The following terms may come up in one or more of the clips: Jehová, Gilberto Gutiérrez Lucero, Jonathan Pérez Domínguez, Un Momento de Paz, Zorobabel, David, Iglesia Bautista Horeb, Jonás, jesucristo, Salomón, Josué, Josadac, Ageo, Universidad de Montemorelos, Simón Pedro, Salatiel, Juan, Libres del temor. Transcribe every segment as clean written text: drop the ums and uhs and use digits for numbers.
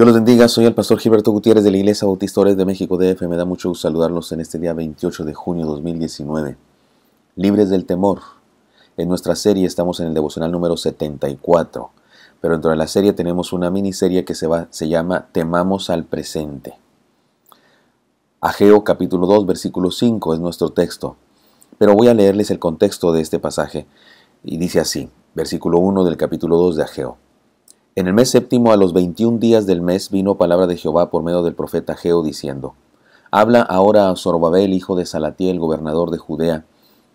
Dios los bendiga, soy el pastor Gilberto Gutiérrez de la Iglesia Bautista Horeb de México DF. Me da mucho gusto saludarlos en este día 28 de junio de 2019. Libres del temor. En nuestra serie estamos en el devocional número 74. Pero dentro de la serie tenemos una miniserie que se llama Temamos al Presente. Ageo capítulo 2, versículo 5 es nuestro texto. Pero voy a leerles el contexto de este pasaje. Y dice así, versículo 1 del capítulo 2 de Ageo. En el mes séptimo, a los 21 días del mes, vino palabra de Jehová por medio del profeta Ageo, diciendo, habla ahora a Zorobabel, hijo de Salatiel, gobernador de Judea,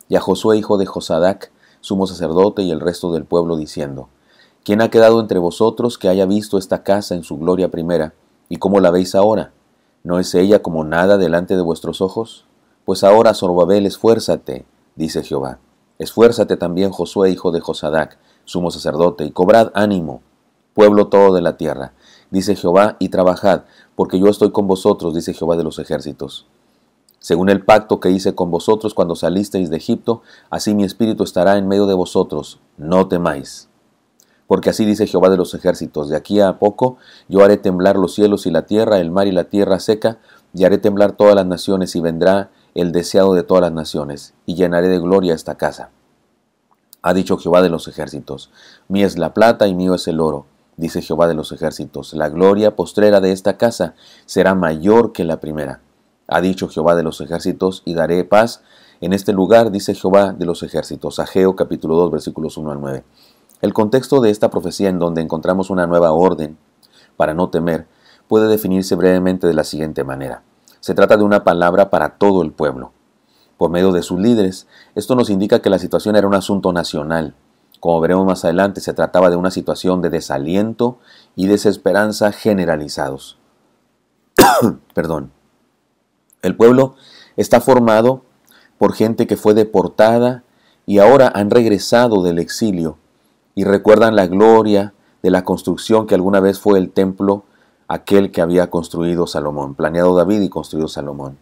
y a Josué, hijo de Josadac, sumo sacerdote, y el resto del pueblo, diciendo, ¿quién ha quedado entre vosotros que haya visto esta casa en su gloria primera, y cómo la veis ahora? ¿No es ella como nada delante de vuestros ojos? Pues ahora, Zorobabel, esfuérzate, dice Jehová. Esfuérzate también, Josué, hijo de Josadac, sumo sacerdote, y cobrad ánimo, pueblo todo de la tierra, dice Jehová, y trabajad, porque yo estoy con vosotros, dice Jehová de los ejércitos. Según el pacto que hice con vosotros cuando salisteis de Egipto, así mi espíritu estará en medio de vosotros, no temáis. Porque así dice Jehová de los ejércitos, de aquí a poco yo haré temblar los cielos y la tierra, el mar y la tierra seca, y haré temblar todas las naciones, y vendrá el deseado de todas las naciones, y llenaré de gloria esta casa. Ha dicho Jehová de los ejércitos, mía es la plata y mío es el oro, dice Jehová de los ejércitos, la gloria postrera de esta casa será mayor que la primera. Ha dicho Jehová de los ejércitos, y daré paz en este lugar, dice Jehová de los ejércitos. Ageo capítulo 2, versículos 1 al 9. El contexto de esta profecía, en donde encontramos una nueva orden para no temer, puede definirse brevemente de la siguiente manera. Se trata de una palabra para todo el pueblo. Por medio de sus líderes, esto nos indica que la situación era un asunto nacional. Como veremos más adelante, se trataba de una situación de desaliento y desesperanza generalizados. Perdón. El pueblo está formado por gente que fue deportada y ahora han regresado del exilio y recuerdan la gloria de la construcción que alguna vez fue el templo, aquel que había construido Salomón, planeado David y construido Salomón.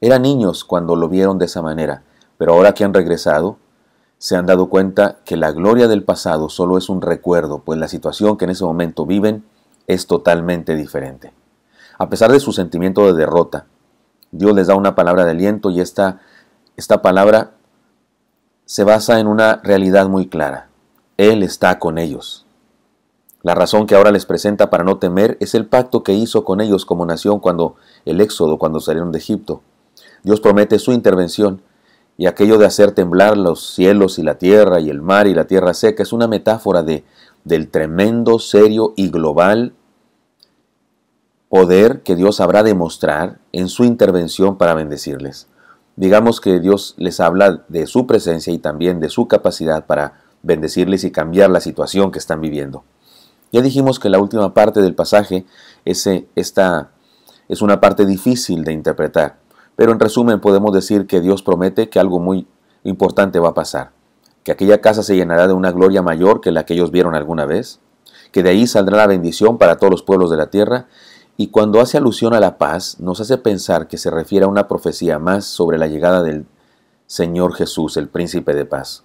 Eran niños cuando lo vieron de esa manera, pero ahora que han regresado, se han dado cuenta que la gloria del pasado solo es un recuerdo, pues la situación que en ese momento viven es totalmente diferente. A pesar de su sentimiento de derrota, Dios les da una palabra de aliento y esta palabra se basa en una realidad muy clara. Él está con ellos. La razón que ahora les presenta para no temer es el pacto que hizo con ellos como nación cuando el éxodo, cuando salieron de Egipto. Dios promete su intervención. Y aquello de hacer temblar los cielos y la tierra y el mar y la tierra seca es una metáfora del tremendo, serio y global poder que Dios habrá de mostrar en su intervención para bendecirles. Digamos que Dios les habla de su presencia y también de su capacidad para bendecirles y cambiar la situación que están viviendo. Ya dijimos que la última parte del pasaje es una parte difícil de interpretar. Pero en resumen podemos decir que Dios promete que algo muy importante va a pasar, que aquella casa se llenará de una gloria mayor que la que ellos vieron alguna vez, que de ahí saldrá la bendición para todos los pueblos de la tierra, y cuando hace alusión a la paz, nos hace pensar que se refiere a una profecía más sobre la llegada del Señor Jesús, el Príncipe de Paz.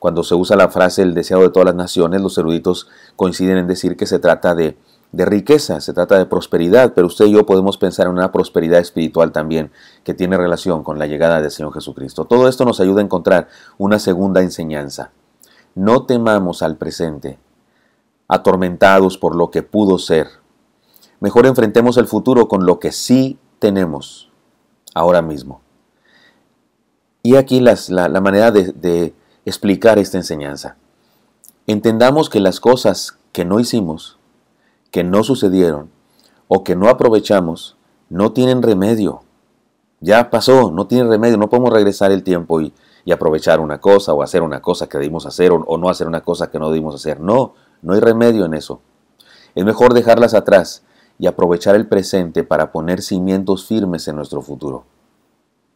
Cuando se usa la frase el deseado de todas las naciones, los eruditos coinciden en decir que se trata de riqueza, se trata de prosperidad, pero usted y yo podemos pensar en una prosperidad espiritual también que tiene relación con la llegada del Señor Jesucristo. Todo esto nos ayuda a encontrar una segunda enseñanza. No temamos al presente, atormentados por lo que pudo ser. Mejor enfrentemos el futuro con lo que sí tenemos ahora mismo. Y aquí la manera de explicar esta enseñanza. Entendamos que las cosas que no hicimos, que no sucedieron o que no aprovechamos, no tienen remedio. Ya pasó, no tiene remedio, no podemos regresar el tiempo y aprovechar una cosa o hacer una cosa que debimos hacer o no hacer una cosa que no debimos hacer. No hay remedio en eso. Es mejor dejarlas atrás y aprovechar el presente para poner cimientos firmes en nuestro futuro.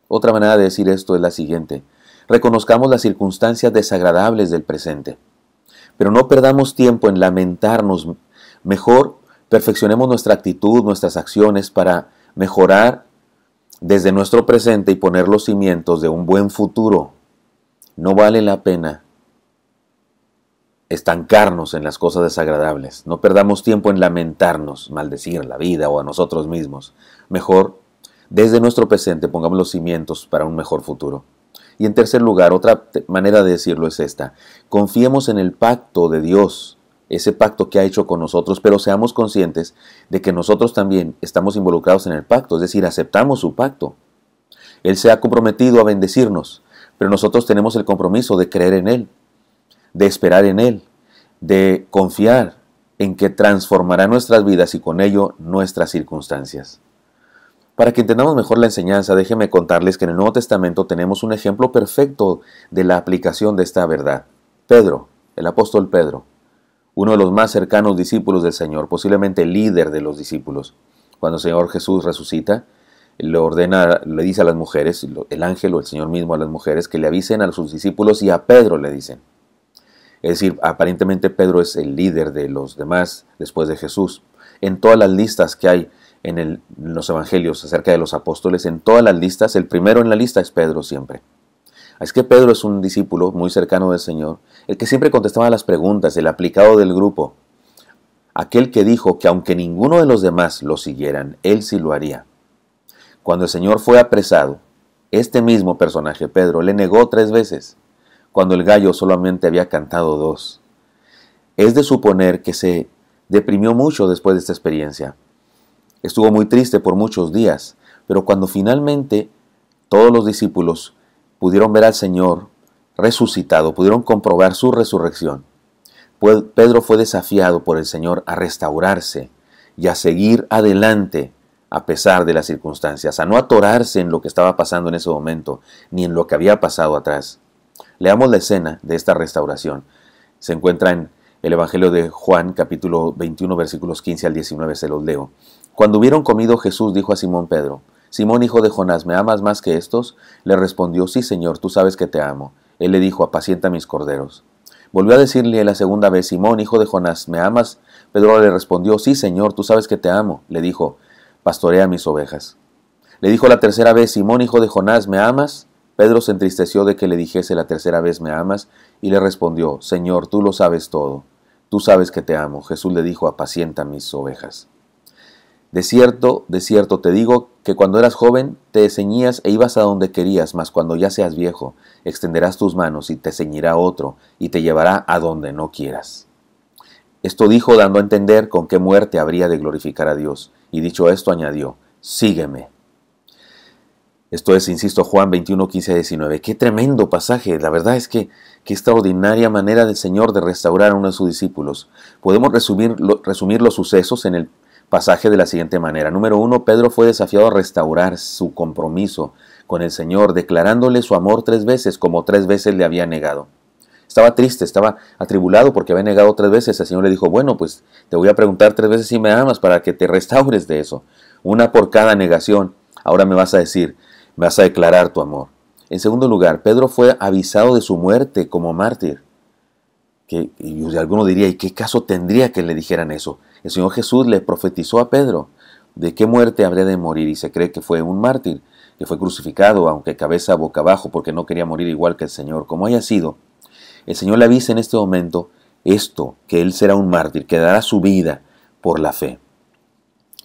Otra manera de decir esto es la siguiente. Reconozcamos las circunstancias desagradables del presente, pero no perdamos tiempo en lamentarnos. Mejor perfeccionemos nuestra actitud, nuestras acciones para mejorar desde nuestro presente y poner los cimientos de un buen futuro. No vale la pena estancarnos en las cosas desagradables. No perdamos tiempo en lamentarnos, maldecir la vida o a nosotros mismos. Mejor, desde nuestro presente pongamos los cimientos para un mejor futuro. Y en tercer lugar, otra manera de decirlo es esta: confiemos en el pacto de Dios, ese pacto que ha hecho con nosotros, pero seamos conscientes de que nosotros también estamos involucrados en el pacto, es decir, aceptamos su pacto. Él se ha comprometido a bendecirnos, pero nosotros tenemos el compromiso de creer en Él, de esperar en Él, de confiar en que transformará nuestras vidas y con ello nuestras circunstancias. Para que entendamos mejor la enseñanza, déjenme contarles que en el Nuevo Testamento tenemos un ejemplo perfecto de la aplicación de esta verdad. Pedro, el apóstol Pedro, uno de los más cercanos discípulos del Señor, posiblemente el líder de los discípulos. Cuando el Señor Jesús resucita, le dice a las mujeres, el ángel o el Señor mismo a las mujeres, que le avisen a sus discípulos y a Pedro le dicen. Es decir, aparentemente Pedro es el líder de los demás después de Jesús. En todas las listas que hay en los evangelios acerca de los apóstoles, en todas las listas, el primero en la lista es Pedro siempre. Es que Pedro es un discípulo muy cercano del Señor, el que siempre contestaba las preguntas, el aplicado del grupo. Aquel que dijo que aunque ninguno de los demás lo siguieran, él sí lo haría. Cuando el Señor fue apresado, este mismo personaje, Pedro, le negó 3 veces, cuando el gallo solamente había cantado 2. Es de suponer que se deprimió mucho después de esta experiencia. Estuvo muy triste por muchos días, pero cuando finalmente todos los discípulos pudieron ver al Señor resucitado, pudieron comprobar su resurrección, Pedro fue desafiado por el Señor a restaurarse y a seguir adelante a pesar de las circunstancias, a no atorarse en lo que estaba pasando en ese momento, ni en lo que había pasado atrás. Leamos la escena de esta restauración. Se encuentra en el Evangelio de Juan, capítulo 21, versículos 15 al 19, se los leo. Cuando hubieron comido, Jesús dijo a Simón Pedro: Simón, hijo de Jonás, ¿me amas más que estos? Le respondió: Sí, Señor, tú sabes que te amo. Él le dijo: Apacienta mis corderos. Volvió a decirle la segunda vez: Simón, hijo de Jonás, ¿me amas? Pedro le respondió: Sí, Señor, tú sabes que te amo. Le dijo: Pastorea mis ovejas. Le dijo la tercera vez: Simón, hijo de Jonás, ¿me amas? Pedro se entristeció de que le dijese la tercera vez: ¿me amas? Y le respondió: Señor, tú lo sabes todo. Tú sabes que te amo. Jesús le dijo: Apacienta mis ovejas. De cierto te digo que cuando eras joven te ceñías e ibas a donde querías, mas cuando ya seas viejo extenderás tus manos y te ceñirá otro y te llevará a donde no quieras. Esto dijo dando a entender con qué muerte habría de glorificar a Dios. Y dicho esto añadió: Sígueme. Esto es, insisto, Juan 21, 15, 19. Qué tremendo pasaje. La verdad es que qué extraordinaria manera del Señor de restaurar a uno de sus discípulos. Podemos resumir los sucesos en el pasaje de la siguiente manera. Número 1, Pedro fue desafiado a restaurar su compromiso con el Señor, declarándole su amor 3 veces, como 3 veces le había negado. Estaba triste, estaba atribulado porque había negado 3 veces. El Señor le dijo: bueno, pues te voy a preguntar 3 veces si me amas para que te restaures de eso. 1 por cada negación. Ahora me vas a decir, me vas a declarar tu amor. En segundo lugar, Pedro fue avisado de su muerte como mártir. Y alguno diría: ¿y qué caso tendría que le dijeran eso? El Señor Jesús le profetizó a Pedro de qué muerte habría de morir, y se cree que fue un mártir, que fue crucificado, aunque cabeza boca abajo, porque no quería morir igual que el Señor. Como haya sido, el Señor le avisa en este momento esto, que él será un mártir, que dará su vida por la fe.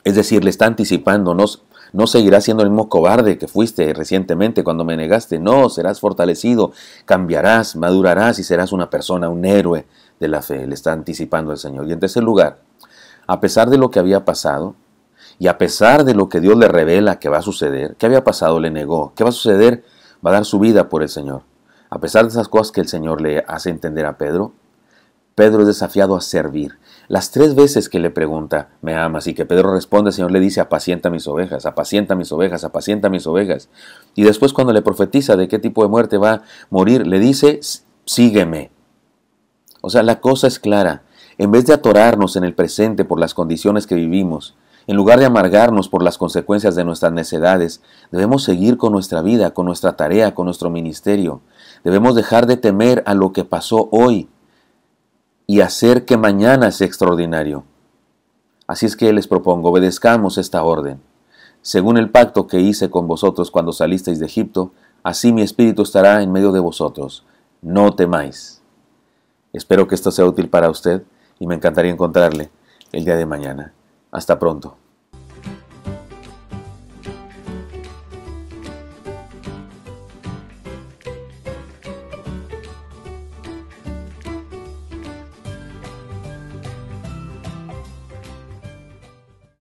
Es decir, le está anticipando: no seguirás siendo el mismo cobarde que fuiste recientemente cuando me negaste. No, serás fortalecido, cambiarás, madurarás y serás una persona, un héroe de la fe. Le está anticipando el Señor. Y en tercer lugar, a pesar de lo que había pasado y a pesar de lo que Dios le revela que va a suceder, ¿qué había pasado? Le negó. ¿Qué va a suceder? Va a dar su vida por el Señor. A pesar de esas cosas que el Señor le hace entender a Pedro, Pedro es desafiado a servir. Las 3 veces que le pregunta: ¿me amas? Y que Pedro responde, el Señor le dice: apacienta mis ovejas, apacienta mis ovejas, apacienta mis ovejas. Y después, cuando le profetiza de qué tipo de muerte va a morir, le dice: sígueme. O sea, la cosa es clara. En vez de atorarnos en el presente por las condiciones que vivimos, en lugar de amargarnos por las consecuencias de nuestras necedades, debemos seguir con nuestra vida, con nuestra tarea, con nuestro ministerio. Debemos dejar de temer a lo que pasó hoy y hacer que mañana sea extraordinario. Así es que les propongo, obedezcamos esta orden. Según el pacto que hice con vosotros cuando salisteis de Egipto, así mi espíritu estará en medio de vosotros. No temáis. Espero que esto sea útil para usted y me encantaría encontrarle el día de mañana. Hasta pronto.